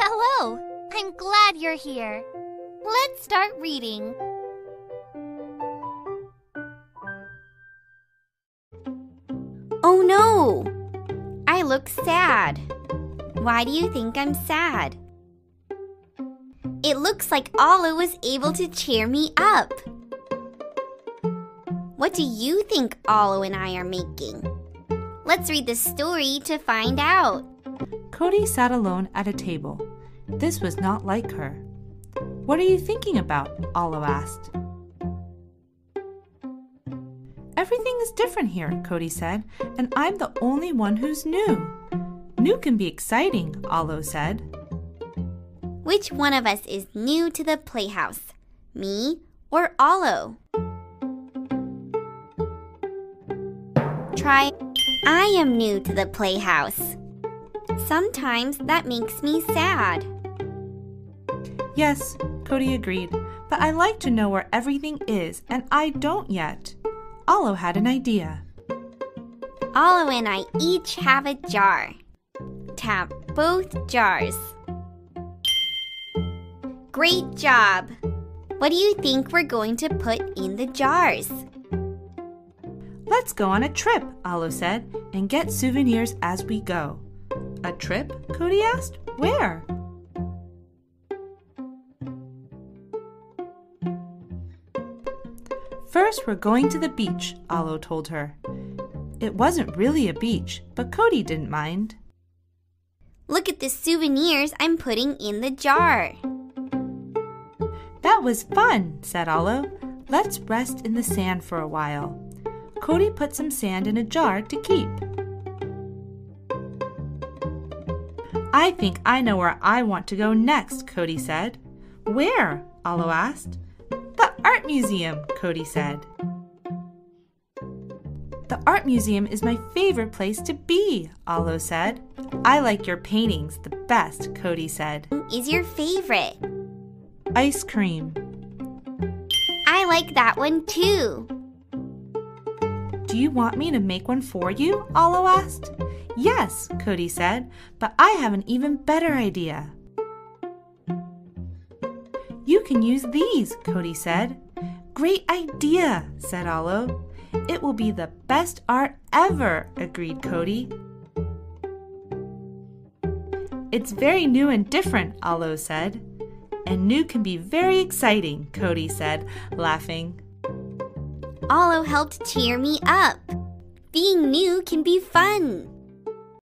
Hello! I'm glad you're here. Let's start reading. Oh no! I look sad. Why do you think I'm sad? It looks like Ala was able to cheer me up. What do you think Ala and I are making? Let's read the story to find out. Cody sat alone at a table. This was not like her. What are you thinking about? Ala asked. Everything is different here, Cody said, and I'm the only one who's new. New can be exciting, Ala said. Which one of us is new to the playhouse? Me or Ala? Try, I am new to the playhouse. Sometimes that makes me sad. Yes, Cody agreed, but I like to know where everything is, and I don't yet. Ala had an idea. Ala and I each have a jar. Tap both jars. Great job! What do you think we're going to put in the jars? Let's go on a trip, Ala said, and get souvenirs as we go. A trip? Cody asked. Where? First, we're going to the beach, Ala told her. It wasn't really a beach, but Cody didn't mind. Look at the souvenirs I'm putting in the jar. That was fun, said Ala. Let's rest in the sand for a while. Cody put some sand in a jar to keep. I think I know where I want to go next, Cody said. Where? Ala asked. The art museum, Cody said. The art museum is my favorite place to be, Ala said. I like your paintings the best, Cody said. Is your favorite? Ice cream. I like that one too. Do you want me to make one for you? Ala asked. Yes, Cody said, but I have an even better idea. You can use these, Cody said. Great idea, said Ala. It will be the best art ever, agreed Cody. It's very new and different, Ala said. And new can be very exciting, Cody said, laughing. Ala helped cheer me up. Being new can be fun.